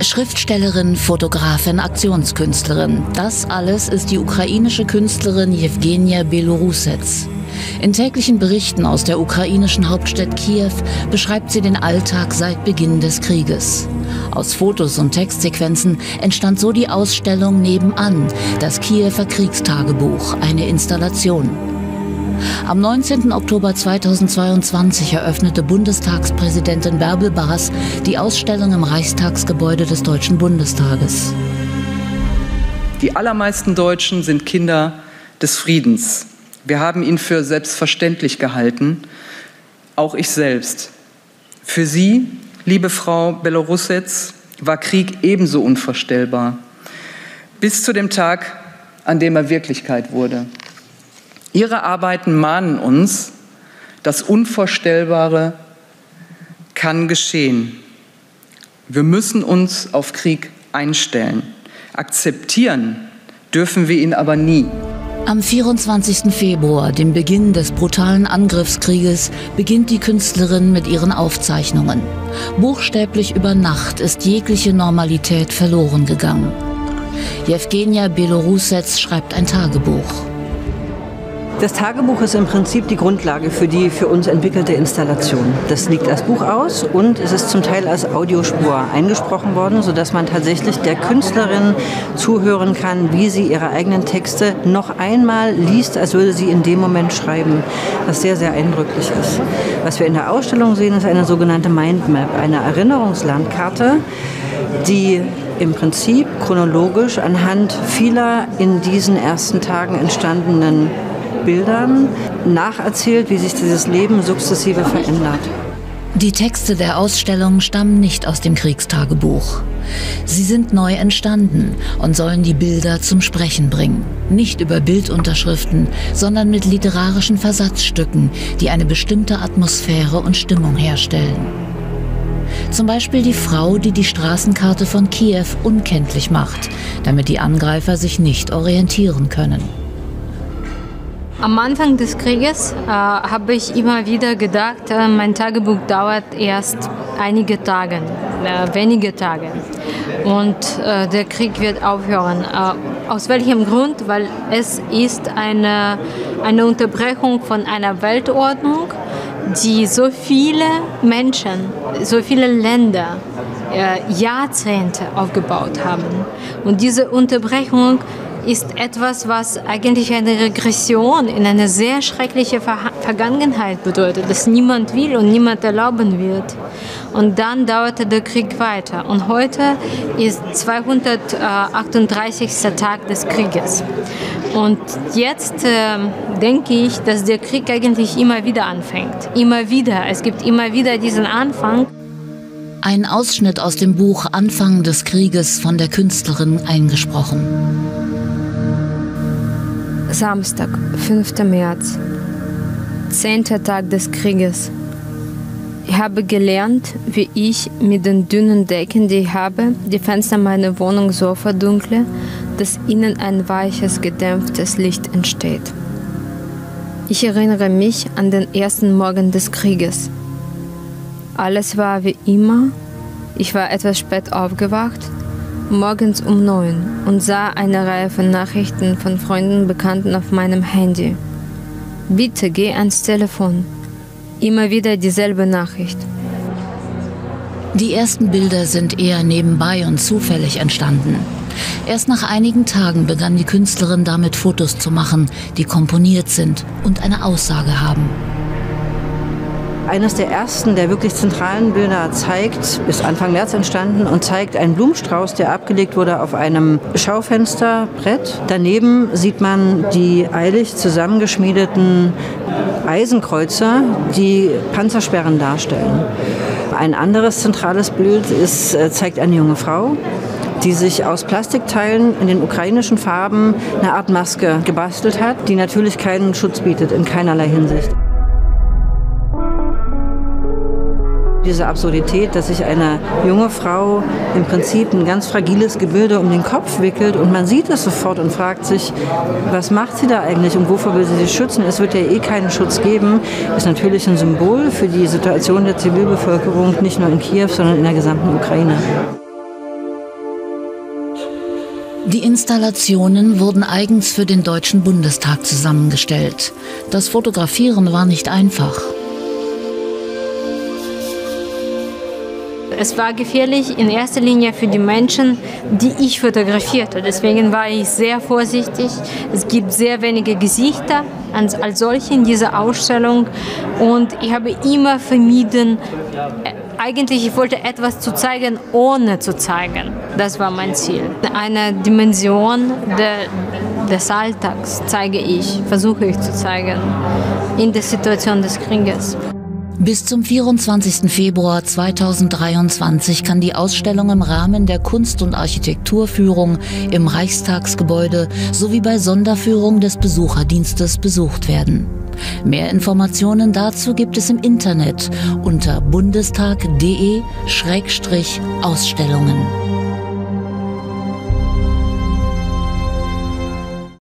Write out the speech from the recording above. Schriftstellerin, Fotografin, Aktionskünstlerin. Das alles ist die ukrainische Künstlerin Yevgenia Belorusets. In täglichen Berichten aus der ukrainischen Hauptstadt Kiew beschreibt sie den Alltag seit Beginn des Krieges. Aus Fotos und Textsequenzen entstand so die Ausstellung Nebenan, das Kiewer Kriegstagebuch, eine Installation. Am 19. Oktober 2022 eröffnete Bundestagspräsidentin Bärbel Bas die Ausstellung im Reichstagsgebäude des Deutschen Bundestages. Die allermeisten Deutschen sind Kinder des Friedens. Wir haben ihn für selbstverständlich gehalten, auch ich selbst. Für Sie, liebe Frau Belorusets, war Krieg ebenso unvorstellbar, bis zu dem Tag, an dem er Wirklichkeit wurde. Ihre Arbeiten mahnen uns, das Unvorstellbare kann geschehen. Wir müssen uns auf Krieg einstellen. Akzeptieren dürfen wir ihn aber nie. Am 24. Februar, dem Beginn des brutalen Angriffskrieges, beginnt die Künstlerin mit ihren Aufzeichnungen. Buchstäblich über Nacht ist jegliche Normalität verloren gegangen. Yevgenia Belorusets schreibt ein Tagebuch. Das Tagebuch ist im Prinzip die Grundlage für die für uns entwickelte Installation. Das liegt als Buch aus und es ist zum Teil als Audiospur eingesprochen worden, sodass man tatsächlich der Künstlerin zuhören kann, wie sie ihre eigenen Texte noch einmal liest, als würde sie in dem Moment schreiben, was sehr, sehr eindrücklich ist. Was wir in der Ausstellung sehen, ist eine sogenannte Mindmap, eine Erinnerungslandkarte, die im Prinzip chronologisch anhand vieler in diesen ersten Tagen entstandenen Bildern nacherzählt, wie sich dieses Leben sukzessive verändert. Die Texte der Ausstellung stammen nicht aus dem Kriegstagebuch. Sie sind neu entstanden und sollen die Bilder zum Sprechen bringen. Nicht über Bildunterschriften, sondern mit literarischen Versatzstücken, die eine bestimmte Atmosphäre und Stimmung herstellen. Zum Beispiel die Frau, die die Straßenkarte von Kiew unkenntlich macht, damit die Angreifer sich nicht orientieren können. Am Anfang des Krieges habe ich immer wieder gedacht, mein Tagebuch dauert erst einige Tage, wenige Tage. Und der Krieg wird aufhören. Aus welchem Grund? Weil es ist eine Unterbrechung von einer Weltordnung, die so viele Menschen, so viele Länder Jahrzehnte aufgebaut haben. Und diese Unterbrechung ist etwas, was eigentlich eine Regression in eine sehr schreckliche Vergangenheit bedeutet, das niemand will und niemand erlauben wird. Und dann dauerte der Krieg weiter. Und heute ist 238. Tag des Krieges. Und jetzt denke ich, dass der Krieg eigentlich immer wieder anfängt. Immer wieder. Es gibt immer wieder diesen Anfang. Ein Ausschnitt aus dem Buch Anfang des Krieges von der Künstlerin eingesprochen. Samstag, 5. März, 10. Tag des Krieges. Ich habe gelernt, wie ich mit den dünnen Decken, die ich habe, die Fenster meiner Wohnung so verdunkle, dass ihnen ein weiches, gedämpftes Licht entsteht. Ich erinnere mich an den ersten Morgen des Krieges. Alles war wie immer. Ich war etwas spät aufgewacht. Morgens um 9 und sah eine Reihe von Nachrichten von Freunden und Bekannten auf meinem Handy. Bitte geh ans Telefon. Immer wieder dieselbe Nachricht. Die ersten Bilder sind eher nebenbei und zufällig entstanden. Erst nach einigen Tagen begann die Künstlerin damit, Fotos zu machen, die komponiert sind und eine Aussage haben. Eines der ersten, der wirklich zentralen Bilder zeigt, ist Anfang März entstanden und zeigt einen Blumenstrauß, der abgelegt wurde auf einem Schaufensterbrett. Daneben sieht man die eilig zusammengeschmiedeten Eisenkreuzer, die Panzersperren darstellen. Ein anderes zentrales Bild zeigt eine junge Frau, die sich aus Plastikteilen in den ukrainischen Farben eine Art Maske gebastelt hat, die natürlich keinen Schutz bietet, in keinerlei Hinsicht. Diese Absurdität, dass sich eine junge Frau im Prinzip ein ganz fragiles Gebilde um den Kopf wickelt und man sieht es sofort und fragt sich, was macht sie da eigentlich und wofür will sie sich schützen? Es wird ja eh keinen Schutz geben, ist natürlich ein Symbol für die Situation der Zivilbevölkerung, nicht nur in Kiew, sondern in der gesamten Ukraine. Die Installationen wurden eigens für den Deutschen Bundestag zusammengestellt. Das Fotografieren war nicht einfach. Es war gefährlich in erster Linie für die Menschen, die ich fotografierte. Deswegen war ich sehr vorsichtig. Es gibt sehr wenige Gesichter als solche in dieser Ausstellung. Und ich habe immer vermieden, eigentlich ich wollte etwas zu zeigen, ohne zu zeigen. Das war mein Ziel. Eine Dimension des Alltags versuche ich zu zeigen, in der Situation des Krieges. Bis zum 24. Februar 2023 kann die Ausstellung im Rahmen der Kunst- und Architekturführung im Reichstagsgebäude sowie bei Sonderführung des Besucherdienstes besucht werden. Mehr Informationen dazu gibt es im Internet unter bundestag.de/ausstellungen.